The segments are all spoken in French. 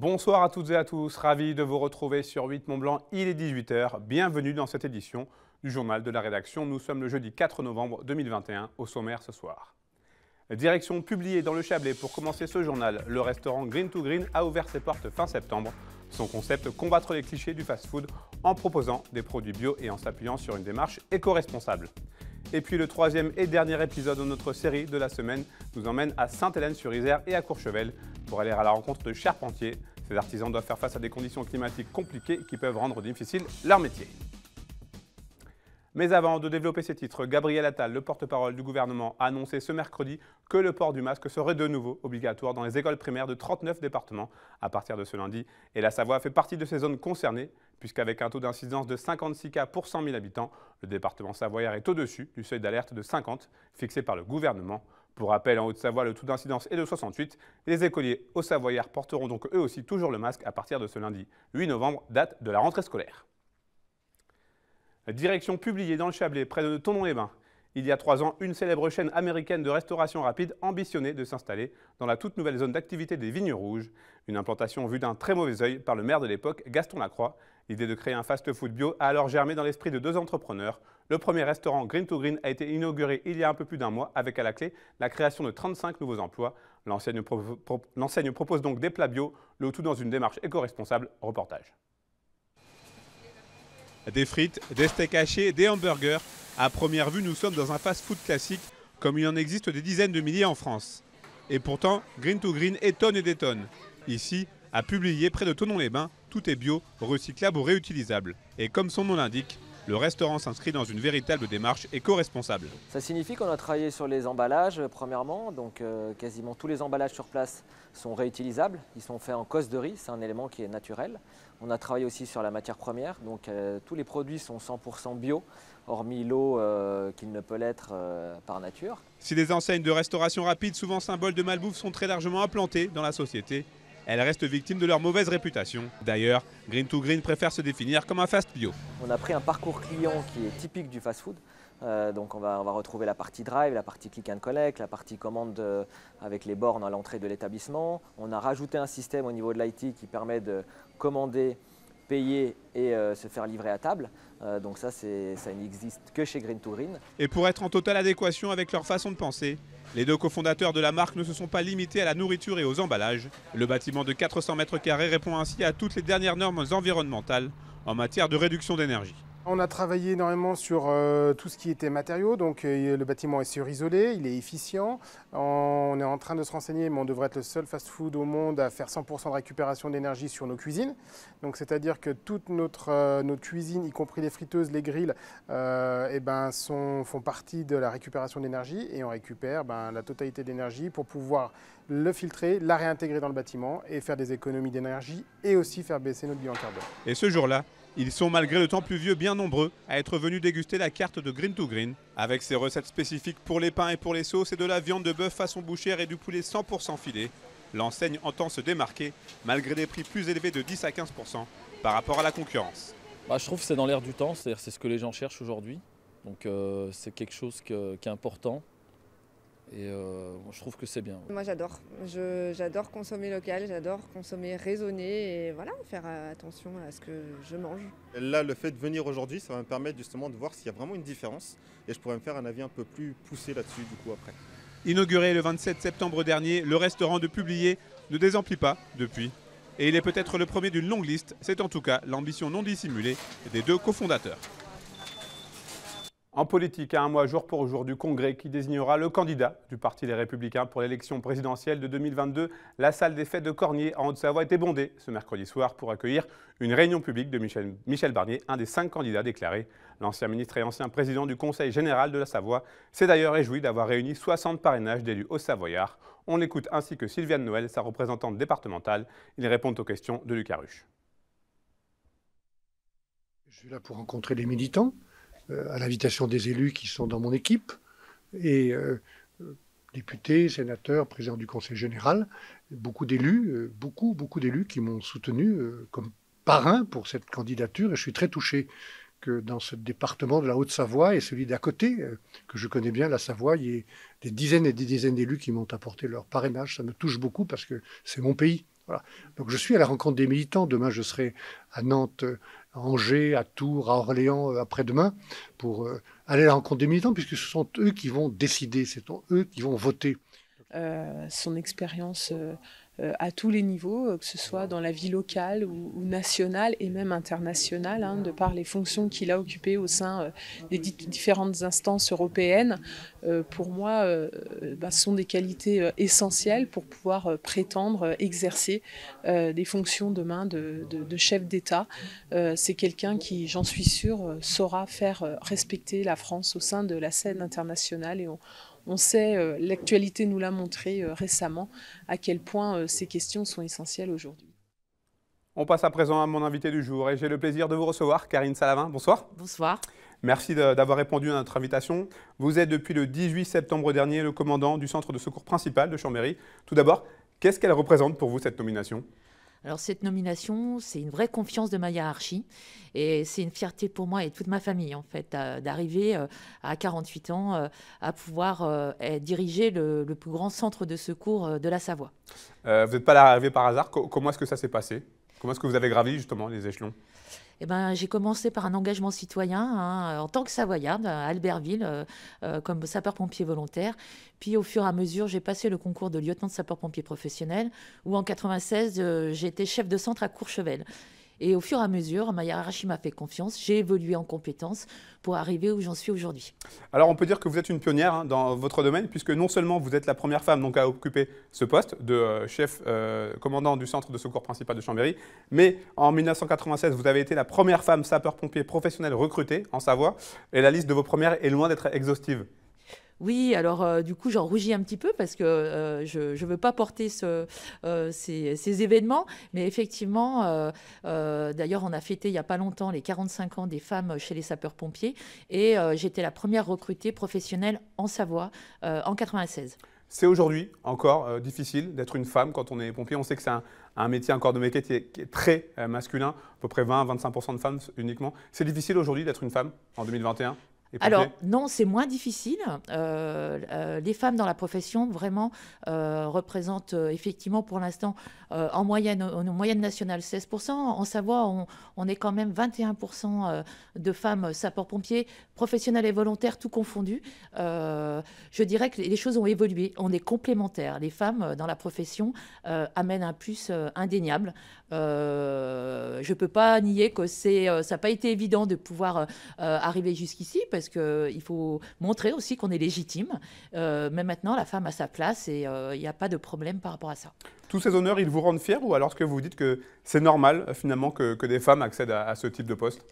Bonsoir à toutes et à tous, ravi de vous retrouver sur 8 Mont-Blanc, il est 18 h, bienvenue dans cette édition du journal de la rédaction. Nous sommes le jeudi 4 novembre 2021, au sommaire ce soir. Direction Publier dans le Chablais pour commencer ce journal. Le restaurant Green to Green a ouvert ses portes fin septembre. Son concept, combattre les clichés du fast-food en proposant des produits bio et en s'appuyant sur une démarche éco-responsable. Et puis le troisième et dernier épisode de notre série de la semaine nous emmène à Sainte-Hélène-sur-Isère et à Courchevel pour aller à la rencontre de charpentiers. Ces artisans doivent faire face à des conditions climatiques compliquées qui peuvent rendre difficile leur métier. Mais avant de développer ces titres, Gabriel Attal, le porte-parole du gouvernement, a annoncé ce mercredi que le port du masque serait de nouveau obligatoire dans les écoles primaires de 39 départements à partir de ce lundi. Et la Savoie fait partie de ces zones concernées, puisqu'avec un taux d'incidence de 56 cas pour 100 000 habitants, le département savoyard est au-dessus du seuil d'alerte de 50 fixé par le gouvernement. Pour rappel, en Haute-Savoie, le taux d'incidence est de 68. Les écoliers au Savoyard porteront donc eux aussi toujours le masque à partir de ce lundi 8 novembre, date de la rentrée scolaire. Direction Publier dans le Chablais, près de Thonon-les-Bains. Il y a 3 ans, une célèbre chaîne américaine de restauration rapide ambitionnait de s'installer dans la toute nouvelle zone d'activité des Vignes Rouges. Une implantation vue d'un très mauvais œil par le maire de l'époque, Gaston Lacroix. L'idée de créer un fast-food bio a alors germé dans l'esprit de 2 entrepreneurs. Le premier restaurant Green to Green a été inauguré il y a un peu plus d'1 mois, avec à la clé la création de 35 nouveaux emplois. L'enseigne propose donc des plats bio, le tout dans une démarche éco-responsable. Reportage. Des frites, des steaks hachés, des hamburgers. À première vue, nous sommes dans un fast-food classique, comme il en existe des dizaines de milliers en France. Et pourtant, Green to Green étonne et détonne. Ici, à Publier, près de Thonon-les-Bains, tout est bio, recyclable ou réutilisable. Et comme son nom l'indique, le restaurant s'inscrit dans une véritable démarche éco-responsable. Ça signifie qu'on a travaillé sur les emballages, premièrement. Donc quasiment tous les emballages sur place sont réutilisables. Ils sont faits en cosse de riz, c'est un élément qui est naturel. On a travaillé aussi sur la matière première, donc tous les produits sont 100% bio, hormis l'eau qu'il ne peut l'être par nature. Si les enseignes de restauration rapide, souvent symboles de malbouffe, sont très largement implantées dans la société, elles restent victimes de leur mauvaise réputation. D'ailleurs, Green to Green préfère se définir comme un fast bio. On a pris un parcours client qui est typique du fast-food. Donc on va retrouver la partie drive, la partie click and collect, la partie commande avec les bornes à l'entrée de l'établissement. On a rajouté un système au niveau de l'IT qui permet de commander, payer et se faire livrer à table. Donc ça n'existe que chez Green to Green. Et pour être en totale adéquation avec leur façon de penser, les 2 cofondateurs de la marque ne se sont pas limités à la nourriture et aux emballages. Le bâtiment de 400 mètres carrés répond ainsi à toutes les dernières normes environnementales en matière de réduction d'énergie. On a travaillé énormément sur tout ce qui était matériaux, donc le bâtiment est surisolé, il est efficient. On est en train de se renseigner, mais on devrait être le seul fast-food au monde à faire 100% de récupération d'énergie sur nos cuisines. Donc c'est-à-dire que toutes nos cuisines, y compris les friteuses, les grilles, font partie de la récupération d'énergie et on récupère la totalité d'énergie pour pouvoir le filtrer, la réintégrer dans le bâtiment et faire des économies d'énergie et aussi faire baisser notre bilan carbone. Et ce jour-là, ils sont, malgré le temps pluvieux, bien nombreux à être venus déguster la carte de Green to Green. Avec ses recettes spécifiques pour les pains et pour les sauces et de la viande de bœuf façon bouchère et du poulet 100% filé, l'enseigne entend se démarquer, malgré des prix plus élevés de 10 à 15% par rapport à la concurrence. Je trouve que c'est dans l'air du temps, c'est-à-dire c'est ce que les gens cherchent aujourd'hui. Donc c'est quelque chose qui est important. Et je trouve que c'est bien. Moi j'adore. J'adore consommer local, j'adore consommer raisonné et voilà, faire attention à ce que je mange. Et là, le fait de venir aujourd'hui, ça va me permettre justement de voir s'il y a vraiment une différence et je pourrais me faire un avis un peu plus poussé là-dessus du coup après. Inauguré le 27 septembre dernier, le restaurant de Publier ne désemplit pas depuis. Et il est peut-être le premier d'une longue liste, c'est en tout cas l'ambition non dissimulée des 2 cofondateurs. En politique, à 1 mois jour pour jour du congrès qui désignera le candidat du Parti Les Républicains pour l'élection présidentielle de 2022, la salle des fêtes de Cornier en Haute-Savoie était bondée ce mercredi soir pour accueillir une réunion publique de Michel Barnier, un des 5 candidats déclarés. L'ancien ministre et ancien président du Conseil général de la Savoie s'est d'ailleurs réjoui d'avoir réuni 60 parrainages d'élus au Savoyard. On l'écoute ainsi que Sylviane Noël, sa représentante départementale. Ils répondent aux questions de Lucas Ruche. Je suis là pour rencontrer les militants, à l'invitation des élus qui sont dans mon équipe, et députés, sénateurs, présidents du Conseil général, beaucoup d'élus, beaucoup d'élus qui m'ont soutenu comme parrain pour cette candidature, et je suis très touché que dans ce département de la Haute-Savoie et celui d'à côté, que je connais bien, la Savoie, il y a des dizaines et des dizaines d'élus qui m'ont apporté leur parrainage. Ça me touche beaucoup parce que c'est mon pays, Voilà. Donc je suis à la rencontre des militants. Demain, je serai à Nantes, à Angers, à Tours, à Orléans, après-demain, pour aller à la rencontre des militants, puisque ce sont eux qui vont décider, c'est eux qui vont voter. Son expérience à tous les niveaux, que ce soit dans la vie locale ou nationale et même internationale, hein, de par les fonctions qu'il a occupées au sein des différentes instances européennes, pour moi, sont des qualités essentielles pour pouvoir prétendre exercer des fonctions demain de chef d'État. C'est quelqu'un qui, j'en suis sûre, saura faire respecter la France au sein de la scène internationale, et on sait, l'actualité nous l'a montré récemment, à quel point ces questions sont essentielles aujourd'hui. On passe à présent à mon invité du jour et j'ai le plaisir de vous recevoir, Karine Salavin. Bonsoir. Bonsoir. Merci d'avoir répondu à notre invitation. Vous êtes depuis le 18 septembre dernier le commandant du centre de secours principal de Chambéry. Tout d'abord, qu'est-ce qu'elle représente pour vous, cette nomination ? Alors cette nomination, c'est une vraie confiance de ma hiérarchie et c'est une fierté pour moi et toute ma famille en fait d'arriver à 48 ans à pouvoir diriger le plus grand centre de secours de la Savoie. Vous n'êtes pas là arrivé par hasard, comment est-ce que ça s'est passé? Comment est-ce que vous avez gravi justement les échelons? Eh ben, j'ai commencé par un engagement citoyen hein, en tant que savoyarde à Albertville, comme sapeur-pompier volontaire. Puis au fur et à mesure, j'ai passé le concours de lieutenant de sapeur-pompier professionnel, où en 1996, j'ai été chef de centre à Courchevel. Et au fur et à mesure, ma hiérarchie m'a fait confiance, j'ai évolué en compétences pour arriver où j'en suis aujourd'hui. Alors on peut dire que vous êtes une pionnière hein, dans votre domaine, puisque non seulement vous êtes la première femme donc, à occuper ce poste de chef commandant du centre de secours principal de Chambéry, mais en 1996, vous avez été la première femme sapeur-pompier professionnelle recrutée en Savoie, et la liste de vos premières est loin d'être exhaustive. Oui, alors du coup, j'en rougis un petit peu parce que je ne veux pas porter ces événements. Mais effectivement, d'ailleurs, on a fêté il n'y a pas longtemps les 45 ans des femmes chez les sapeurs-pompiers. Et j'étais la première recrutée professionnelle en Savoie en 1996. C'est aujourd'hui encore difficile d'être une femme quand on est pompier. On sait que c'est un métier, un corps de métier qui est très masculin, à peu près 20-25% de femmes uniquement. C'est difficile aujourd'hui d'être une femme en 2021 ? Alors non, c'est moins difficile. Les femmes dans la profession vraiment représentent effectivement pour l'instant en moyenne nationale 16%. En Savoie, on est quand même 21% de femmes sapeurs-pompiers, professionnelles et volontaires, tout confondu. Je dirais que les choses ont évolué. On est complémentaires. Les femmes dans la profession amènent un plus indéniable. Je ne peux pas nier que ça n'a pas été évident de pouvoir arriver jusqu'ici, parce qu'il faut montrer aussi qu'on est légitime. Mais maintenant, la femme a sa place et il n'y a pas de problème par rapport à ça. Tous ces honneurs, ils vous rendent fiers ou alors est-ce que vous dites que c'est normal finalement que des femmes accèdent à ce type de poste ?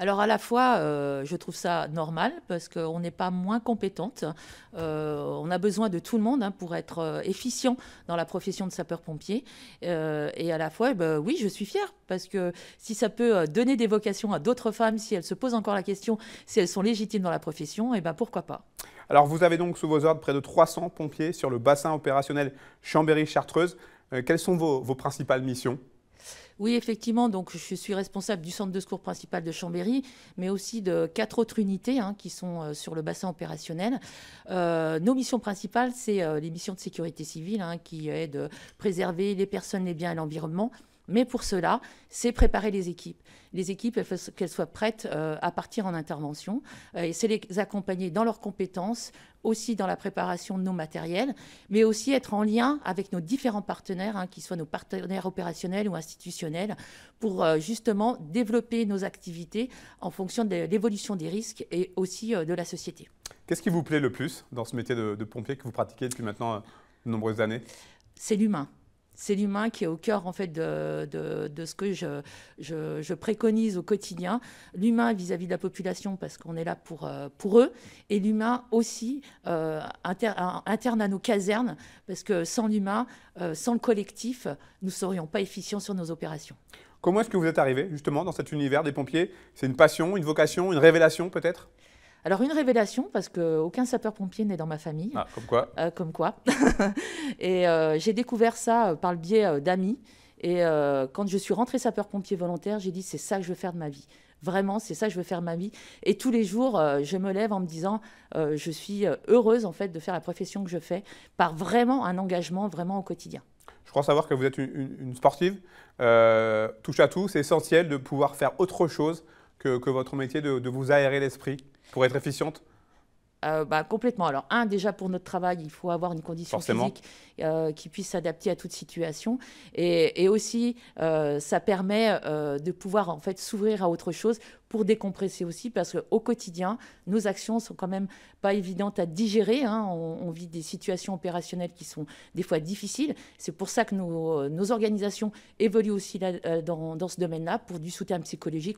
Alors à la fois, je trouve ça normal parce qu'on n'est pas moins compétente. On a besoin de tout le monde hein, pour être efficient dans la profession de sapeur-pompier. Et à la fois, oui, je suis fière parce que si ça peut donner des vocations à d'autres femmes, si elles se posent encore la question, si elles sont légitimes dans la profession, et pourquoi pas. Alors vous avez donc sous vos ordres près de 300 pompiers sur le bassin opérationnel Chambéry-Chartreuse. Quelles sont vos principales missions ? Oui, effectivement, donc je suis responsable du centre de secours principal de Chambéry, mais aussi de 4 autres unités hein, qui sont sur le bassin opérationnel. Nos missions principales, c'est les missions de sécurité civile, hein, qui est de préserver les personnes, les biens et l'environnement. Mais pour cela, c'est préparer les équipes. Les équipes, qu'elles soient prêtes à partir en intervention. Et c'est les accompagner dans leurs compétences, aussi dans la préparation de nos matériels, mais aussi être en lien avec nos différents partenaires, hein, qu'ils soient nos partenaires opérationnels ou institutionnels, pour justement développer nos activités en fonction de l'évolution des risques et aussi de la société. Qu'est-ce qui vous plaît le plus dans ce métier de pompier que vous pratiquez depuis maintenant de nombreuses années? C'est l'humain. C'est l'humain qui est au cœur en fait, de ce que je préconise au quotidien. L'humain vis-à-vis de la population, parce qu'on est là pour eux. Et l'humain aussi interne à nos casernes, parce que sans l'humain, sans le collectif, nous ne serions pas efficients sur nos opérations. Comment est-ce que vous êtes arrivé justement dans cet univers des pompiers? C'est une passion, une vocation, une révélation peut-être? Alors une révélation, parce qu'aucun sapeur-pompier n'est dans ma famille. Ah, comme quoi. Comme quoi. Et j'ai découvert ça par le biais d'amis. Et quand je suis rentrée sapeur-pompier volontaire, j'ai dit c'est ça que je veux faire de ma vie. Vraiment, c'est ça que je veux faire ma vie. Et tous les jours, je me lève en me disant je suis heureuse en fait de faire la profession que je fais par vraiment un engagement vraiment au quotidien. Je crois savoir que vous êtes une sportive. Touche à tout, c'est essentiel de pouvoir faire autre chose que votre métier, de vous aérer l'esprit pour être efficiente. Complètement. Alors, déjà pour notre travail, il faut avoir une condition physique qui puisse s'adapter à toute situation. Et aussi, ça permet de pouvoir en fait s'ouvrir à autre chose pour décompresser aussi, parce qu'au quotidien, nos actions ne sont quand même pas évidentes à digérer. Hein. On vit des situations opérationnelles qui sont des fois difficiles. C'est pour ça que nos organisations évoluent aussi là, dans ce domaine-là, pour du soutien psychologique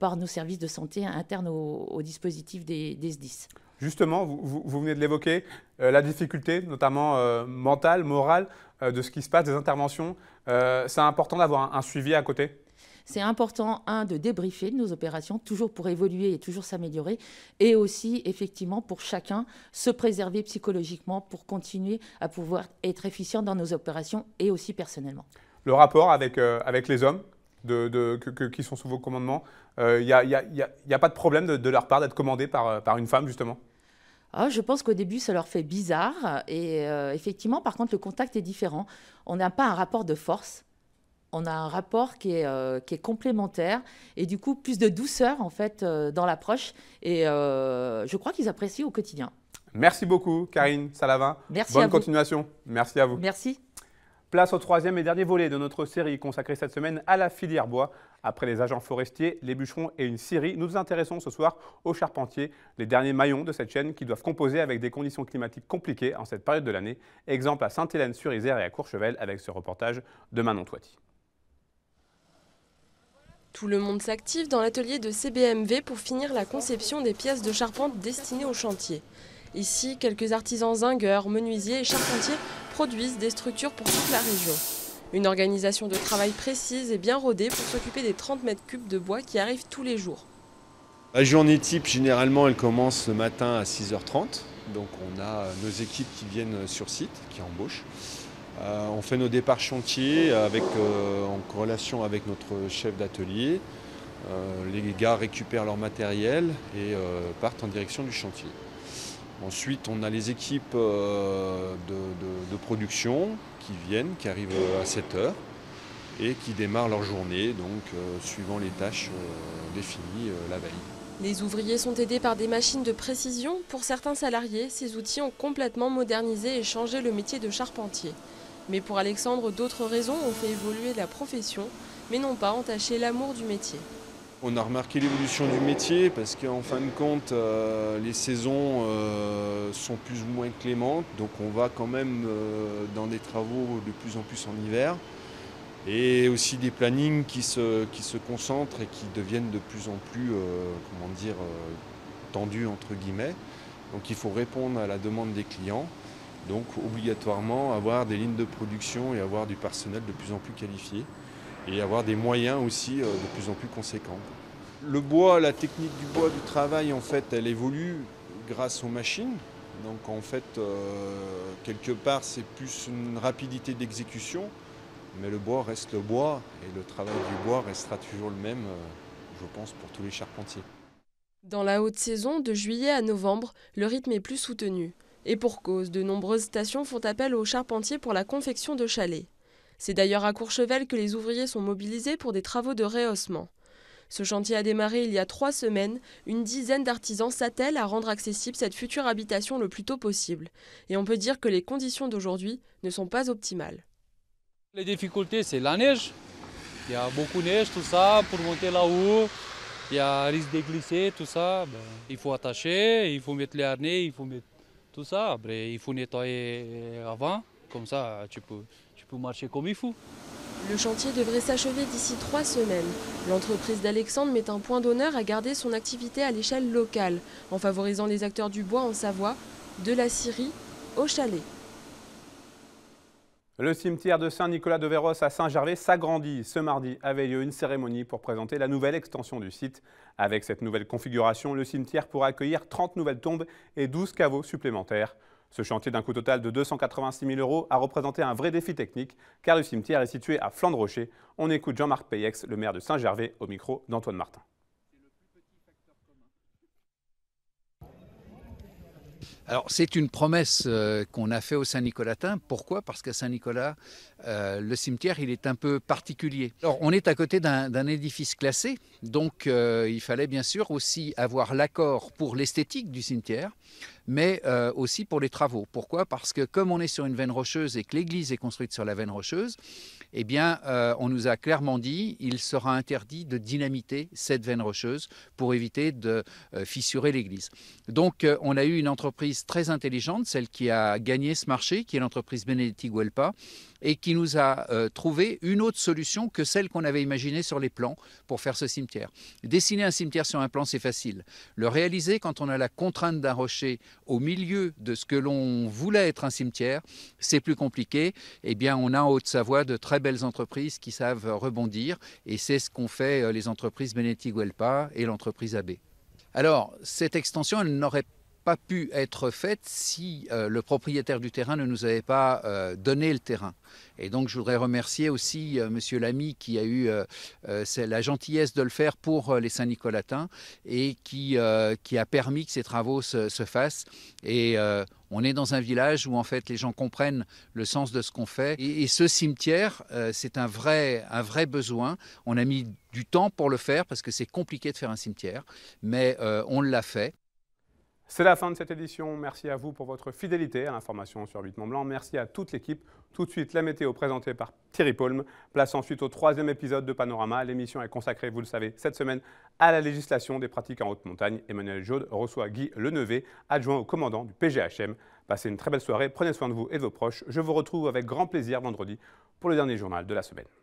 par nos services de santé internes au dispositif des SDIS. Justement, vous venez de l'évoquer, la difficulté, notamment mentale, morale, de ce qui se passe, des interventions. C'est important d'avoir un suivi à côté. C'est important, de débriefer de nos opérations, toujours pour évoluer et toujours s'améliorer, et aussi, effectivement, pour chacun se préserver psychologiquement pour continuer à pouvoir être efficient dans nos opérations et aussi personnellement. Le rapport avec les hommes qui sont sous vos commandements, il n'y a pas de problème de leur part d'être commandé par une femme, justement? Je pense qu'au début, ça leur fait bizarre. Et effectivement, par contre, le contact est différent. On n'a pas un rapport de force. On a un rapport qui est complémentaire et du coup, plus de douceur, en fait, dans l'approche. Et je crois qu'ils apprécient au quotidien. Merci beaucoup, Karine Salavin. Merci Bonne continuation. Merci à vous. Merci. Place au troisième et dernier volet de notre série consacrée cette semaine à la filière bois. Après les agents forestiers, les bûcherons et une scierie, nous nous intéressons ce soir aux charpentiers, les derniers maillons de cette chaîne qui doivent composer avec des conditions climatiques compliquées en cette période de l'année. Exemple à Sainte-Hélène-sur-Isère et à Courchevel avec ce reportage de Manon Touati. Tout le monde s'active dans l'atelier de CBMV pour finir la conception des pièces de charpente destinées au chantier. Ici, quelques artisans zingueurs, menuisiers et charpentiers produisent des structures pour toute la région. Une organisation de travail précise et bien rodée pour s'occuper des 30 mètres cubes de bois qui arrivent tous les jours. La journée type, généralement, elle commence le matin à 6h30. Donc on a nos équipes qui viennent sur site, qui embauchent. On fait nos départs chantiers en corrélation avec notre chef d'atelier. Les gars récupèrent leur matériel et partent en direction du chantier. Ensuite, on a les équipes de production qui viennent, qui arrivent à 7h et qui démarrent leur journée, donc suivant les tâches définies la veille. Les ouvriers sont aidés par des machines de précision. Pour certains salariés, ces outils ont complètement modernisé et changé le métier de charpentier. Mais pour Alexandre, d'autres raisons ont fait évoluer la profession, mais n'ont pas entaché l'amour du métier. On a remarqué l'évolution du métier parce qu'en fin de compte, les saisons sont plus ou moins clémentes. Donc on va quand même dans des travaux de plus en plus en hiver. Et aussi des plannings qui se concentrent et qui deviennent de plus en plus tendus entre guillemets. Donc il faut répondre à la demande des clients. Donc obligatoirement avoir des lignes de production et avoir du personnel de plus en plus qualifié. Et avoir des moyens aussi de plus en plus conséquents. Le bois, la technique du bois, du travail, en fait, elle évolue grâce aux machines. Donc en fait, quelque part, c'est plus une rapidité d'exécution, mais le bois reste le bois et le travail du bois restera toujours le même, je pense, pour tous les charpentiers. Dans la haute saison, de juillet à novembre, le rythme est plus soutenu. Et pour cause, de nombreuses stations font appel aux charpentiers pour la confection de chalets. C'est d'ailleurs à Courchevel que les ouvriers sont mobilisés pour des travaux de rehaussement. Ce chantier a démarré il y a 3 semaines. Une dizaine d'artisans s'attellent à rendre accessible cette future habitation le plus tôt possible. Et on peut dire que les conditions d'aujourd'hui ne sont pas optimales. Les difficultés, c'est la neige. Il y a beaucoup de neige, tout ça, pour monter là-haut. Il y a risque de glisser, tout ça. Il faut attacher, il faut mettre les harnais, il faut mettre tout ça. Après, il faut nettoyer avant, comme ça tu peux... marcher comme il faut. Le chantier devrait s'achever d'ici 3 semaines. L'entreprise d'Alexandre met un point d'honneur à garder son activité à l'échelle locale, en favorisant les acteurs du bois en Savoie, de la scierie au chalet. Le cimetière de Saint-Nicolas de Véros à Saint-Gervais s'agrandit. Ce mardi avait lieu une cérémonie pour présenter la nouvelle extension du site. Avec cette nouvelle configuration, le cimetière pourra accueillir 30 nouvelles tombes et 12 caveaux supplémentaires. Ce chantier d'un coût total de 286 000 € a représenté un vrai défi technique car le cimetière est situé à flanc de rocher. On écoute Jean-Marc Payex, le maire de Saint-Gervais, au micro d'Antoine Martin. Alors c'est une promesse qu'on a fait au Saint-Nicolatin. Pourquoi? Parce qu'à Saint-Nicolas, le cimetière, il est un peu particulier. Alors on est à côté d'un édifice classé, donc il fallait bien sûr aussi avoir l'accord pour l'esthétique du cimetière, mais aussi pour les travaux. Pourquoi? Parce que comme on est sur une veine rocheuse et que l'église est construite sur la veine rocheuse, eh bien on nous a clairement dit il sera interdit de dynamiter cette veine rocheuse pour éviter de fissurer l'église. Donc on a eu une entreprise très intelligente, celle qui a gagné ce marché, qui est l'entreprise Bénéti-Guelpa, et qui nous a trouvé une autre solution que celle qu'on avait imaginée sur les plans pour faire ce cimetière. Dessiner un cimetière sur un plan, c'est facile. Le réaliser quand on a la contrainte d'un rocher au milieu de ce que l'on voulait être un cimetière, c'est plus compliqué. Eh bien, on a en Haute-Savoie de très belles entreprises qui savent rebondir, et c'est ce qu'ont fait les entreprises Bénéti-Guelpa et l'entreprise AB. Alors, cette extension, elle n'aurait pas pu être faite si le propriétaire du terrain ne nous avait pas donné le terrain. Et donc je voudrais remercier aussi monsieur Lamy qui a eu la gentillesse de le faire pour les Saint-Nicolatins et qui a permis que ces travaux se fassent. Et on est dans un village où en fait les gens comprennent le sens de ce qu'on fait. Et ce cimetière, c'est un vrai besoin. On a mis du temps pour le faire parce que c'est compliqué de faire un cimetière, mais on l'a fait. C'est la fin de cette édition. Merci à vous pour votre fidélité à l'information sur 8 Mont-Blanc. Merci à toute l'équipe. Tout de suite, la météo présentée par Thierry Paulm. Place ensuite au troisième épisode de Panorama. L'émission est consacrée, vous le savez, cette semaine à la législation des pratiques en haute montagne. Emmanuel Jaude reçoit Guy Lenevet, adjoint au commandant du PGHM. Passez une très belle soirée. Prenez soin de vous et de vos proches. Je vous retrouve avec grand plaisir vendredi pour le dernier journal de la semaine.